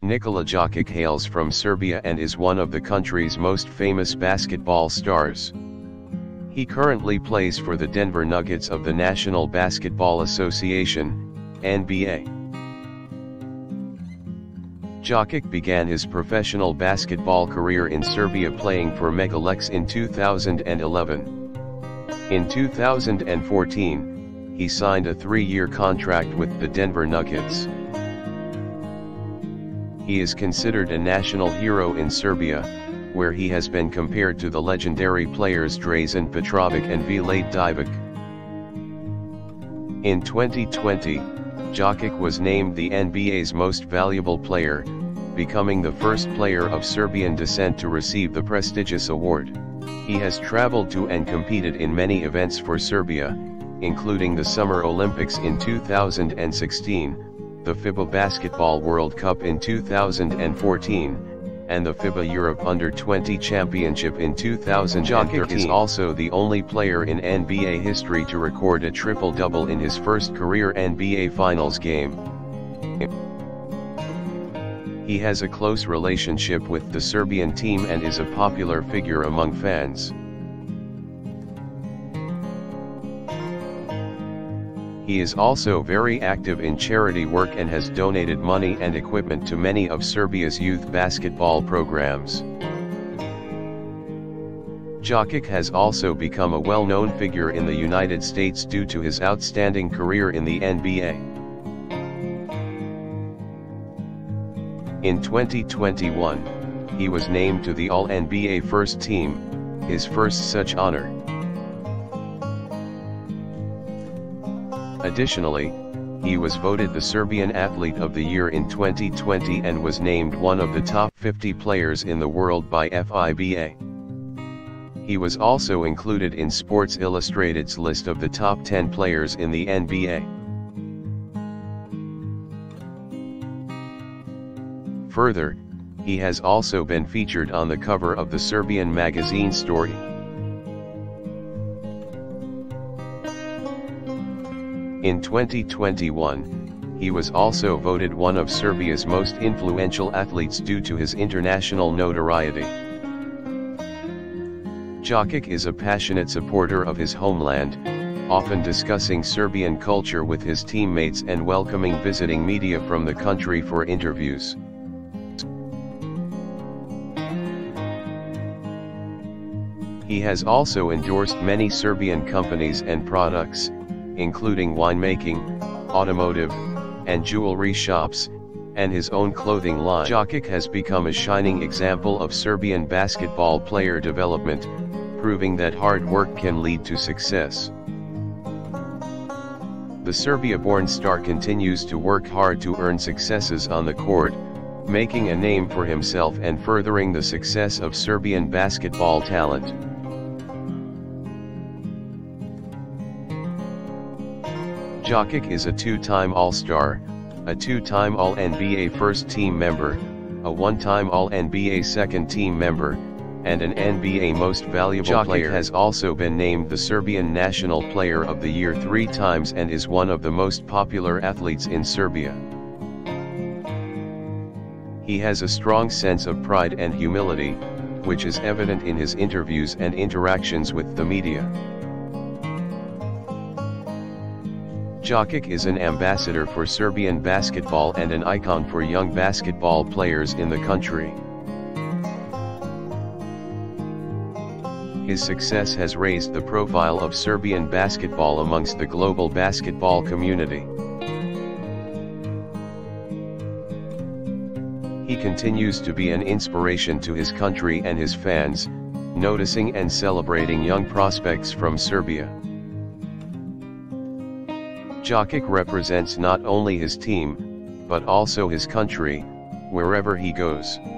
Nikola Jokić hails from Serbia and is one of the country's most famous basketball stars. He currently plays for the Denver Nuggets of the National Basketball Association, NBA. Jokić began his professional basketball career in Serbia playing for Megalex in 2011. In 2014, he signed a 3-year contract with the Denver Nuggets. He is considered a national hero in Serbia, where he has been compared to the legendary players Drazen Petrovic and Vlade Divac. In 2020, Jokić was named the NBA's most valuable player, becoming the first player of Serbian descent to receive the prestigious award. He has traveled to and competed in many events for Serbia, including the Summer Olympics in 2016. The FIBA Basketball World Cup in 2014, and the FIBA Europe Under-20 Championship in 2013. Jokić is also the only player in NBA history to record a triple-double in his first career NBA Finals game. He has a close relationship with the Serbian team and is a popular figure among fans. He is also very active in charity work and has donated money and equipment to many of Serbia's youth basketball programs. Jokić has also become a well-known figure in the United States due to his outstanding career in the NBA. In 2021, he was named to the All-NBA First Team, his first such honor. Additionally, he was voted the Serbian Athlete of the Year in 2020 and was named one of the top 50 players in the world by FIBA. He was also included in Sports Illustrated's list of the top 10 players in the NBA. Further, he has also been featured on the cover of the Serbian magazine Story. In 2021, he was also voted one of Serbia's most influential athletes due to his international notoriety. Jokić is a passionate supporter of his homeland, often discussing Serbian culture with his teammates and welcoming visiting media from the country for interviews. He has also endorsed many Serbian companies and products, including winemaking, automotive, and jewelry shops, and his own clothing line. Jokić has become a shining example of Serbian basketball player development, proving that hard work can lead to success. The Serbia-born star continues to work hard to earn successes on the court, making a name for himself and furthering the success of Serbian basketball talent. Jokić is a two-time All-Star, a two-time All-NBA first-team member, a one-time All-NBA second-team member, and an NBA most valuable player. Jokić has also been named the Serbian National Player of the Year 3 times and is one of the most popular athletes in Serbia. He has a strong sense of pride and humility, which is evident in his interviews and interactions with the media. Jokić is an ambassador for Serbian basketball and an icon for young basketball players in the country. His success has raised the profile of Serbian basketball amongst the global basketball community. He continues to be an inspiration to his country and his fans, noticing and celebrating young prospects from Serbia. Jokić represents not only his team, but also his country, wherever he goes.